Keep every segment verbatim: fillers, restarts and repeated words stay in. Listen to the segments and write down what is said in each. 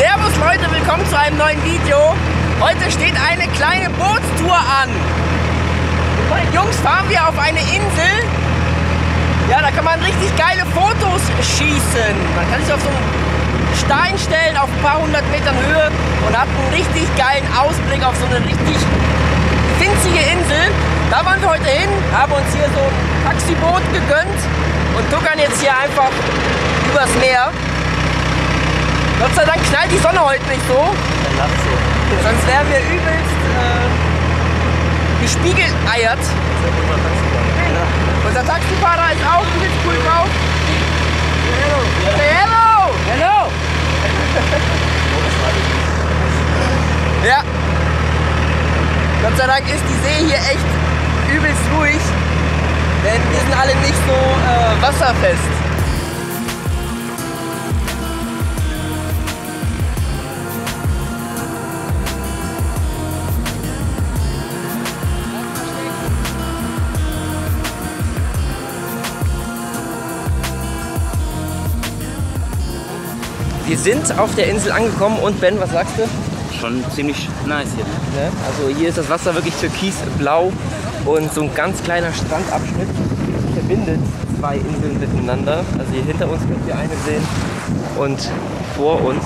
Servus Leute, willkommen zu einem neuen Video. Heute steht eine kleine Bootstour an. Mit meinen Jungs fahren wir auf eine Insel. Ja, da kann man richtig geile Fotos schießen. Man kann sich auf so einen Stein stellen, auf ein paar hundert Metern Höhe und hat einen richtig geilen Ausblick auf so eine richtig winzige Insel. Da wollen wir heute hin, haben uns hier so ein Taxiboot gegönnt und tuckern jetzt hier einfach übers Meer. Gott sei Dank knallt die Sonne heute nicht so. Ja, so. Sonst wären wir übelst äh, gespiegeleiert. Ja. Unser Taxifahrer ist auch übelst cool drauf. Hello! Hello! Hello! Ja. Gott sei Dank ist die See hier echt übelst ruhig. Denn wir sind alle nicht so äh, wasserfest. Wir sind auf der Insel angekommen und Ben, was sagst du? Schon ziemlich nice hier. Ne? Also hier ist das Wasser wirklich türkisblau und so ein ganz kleiner Strandabschnitt verbindet zwei Inseln miteinander. Also hier hinter uns könnt ihr eine sehen und vor uns.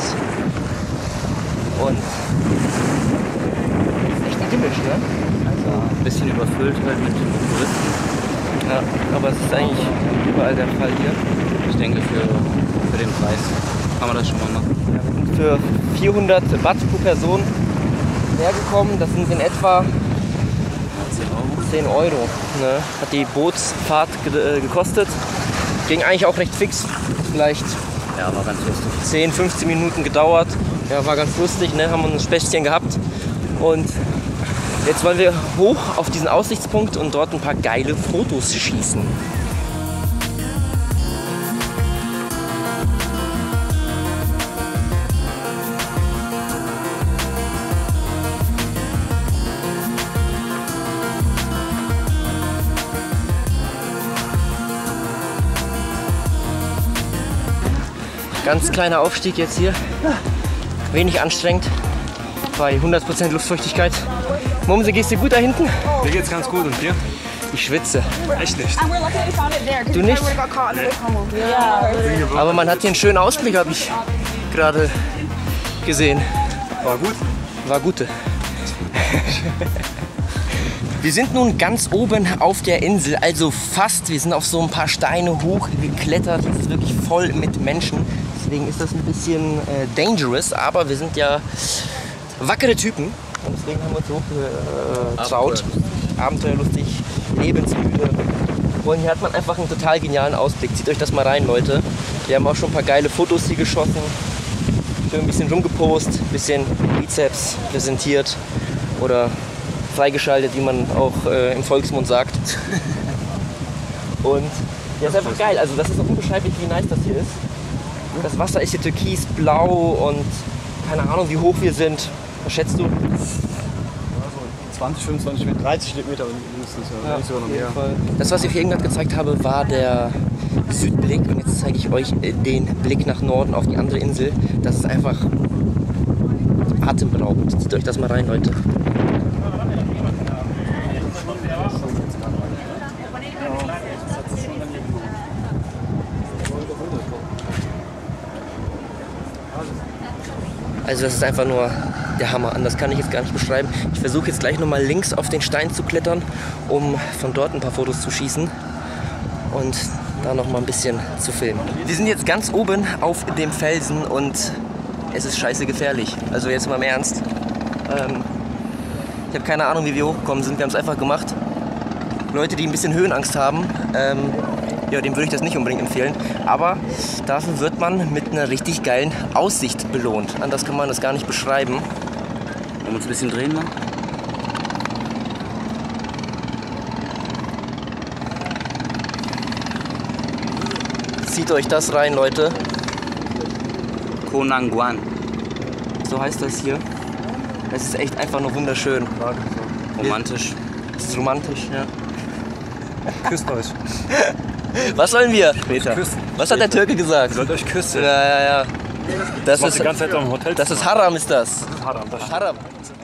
Und das ist echt idyllisch, ne? Also ein bisschen überfüllt halt mit Touristen. Ja, aber es ist eigentlich überall der Fall hier. Ich denke für, für den Preis. Kann man das schon mal machen. Ja, wir sind für vierhundert Baht pro Person hergekommen. Das sind in etwa zehn Euro. Ne? Hat die Bootsfahrt ge äh, gekostet. Ging eigentlich auch recht fix. Vielleicht ja, war ganz lustig. zehn, fünfzehn Minuten gedauert. Ja, war ganz lustig. Ne? Haben wir ein Späßchen gehabt. Und jetzt wollen wir hoch auf diesen Aussichtspunkt und dort ein paar geile Fotos schießen. Ganz kleiner Aufstieg jetzt hier, wenig anstrengend, bei hundert Prozent Luftfeuchtigkeit. Mumse, gehst du gut da hinten? Mir geht's ganz gut und dir? Ich schwitze. Echt nicht? Du nicht? Nee. Aber man hat hier einen schönen Ausblick, habe ich gerade gesehen. War gut? War gute. Wir sind nun ganz oben auf der Insel, also fast. Wir sind auf so ein paar Steine hochgeklettert. Es ist wirklich voll mit Menschen. Deswegen ist das ein bisschen äh, dangerous, aber wir sind ja wackere Typen. Und deswegen haben wir uns hochgetraut. Äh, Abenteuerlustig, lebensmüde. Und hier hat man einfach einen total genialen Ausblick. Zieht euch das mal rein, Leute. Wir haben auch schon ein paar geile Fotos hier geschossen. Schön ein bisschen rumgepostet, ein bisschen Bizeps präsentiert. Oder freigeschaltet, wie man auch äh, im Volksmund sagt. Und ja, ist einfach geil. Also das ist auch unbeschreiblich, wie nice das hier ist. Das Wasser ist hier türkisblau und keine Ahnung, wie hoch wir sind. Was schätzt du? Ja, so zwanzig, fünfundzwanzig Meter, dreißig Meter mindestens. Ja, ja, auf jeden Fall. Das, was ich hier eben gerade gezeigt habe, war der Südblick. Und jetzt zeige ich euch den Blick nach Norden auf die andere Insel. Das ist einfach atemberaubend. Zieht euch das mal rein, Leute. Also das ist einfach nur der Hammer, anders kann ich jetzt gar nicht beschreiben. Ich versuche jetzt gleich nochmal links auf den Stein zu klettern, um von dort ein paar Fotos zu schießen und da nochmal ein bisschen zu filmen. Wir sind jetzt ganz oben auf dem Felsen und es ist scheiße gefährlich. Also jetzt mal im Ernst. Ähm, ich habe keine Ahnung, wie wir hochgekommen sind, wir haben es einfach gemacht. Leute, die ein bisschen Höhenangst haben, ähm, ja, dem würde ich das nicht unbedingt empfehlen, aber dafür wird man mit einer richtig geilen Aussicht belohnt. Anders kann man das gar nicht beschreiben. Wollen wir uns ein bisschen drehen, Mann? Zieht euch das rein, Leute. Konang-Guan. So heißt das hier. Es ist echt einfach nur wunderschön. Romantisch. Es ist romantisch, ja. Küsst euch. Was sollen wir? Später. Küssen. Was hat der Türke gesagt? Ihr sollt euch küssen. Ja, ja, ja. Das ist die ganze Zeit am Hotel. Das ist Haram, ist das? Das ist Haram, das stimmt. Haram.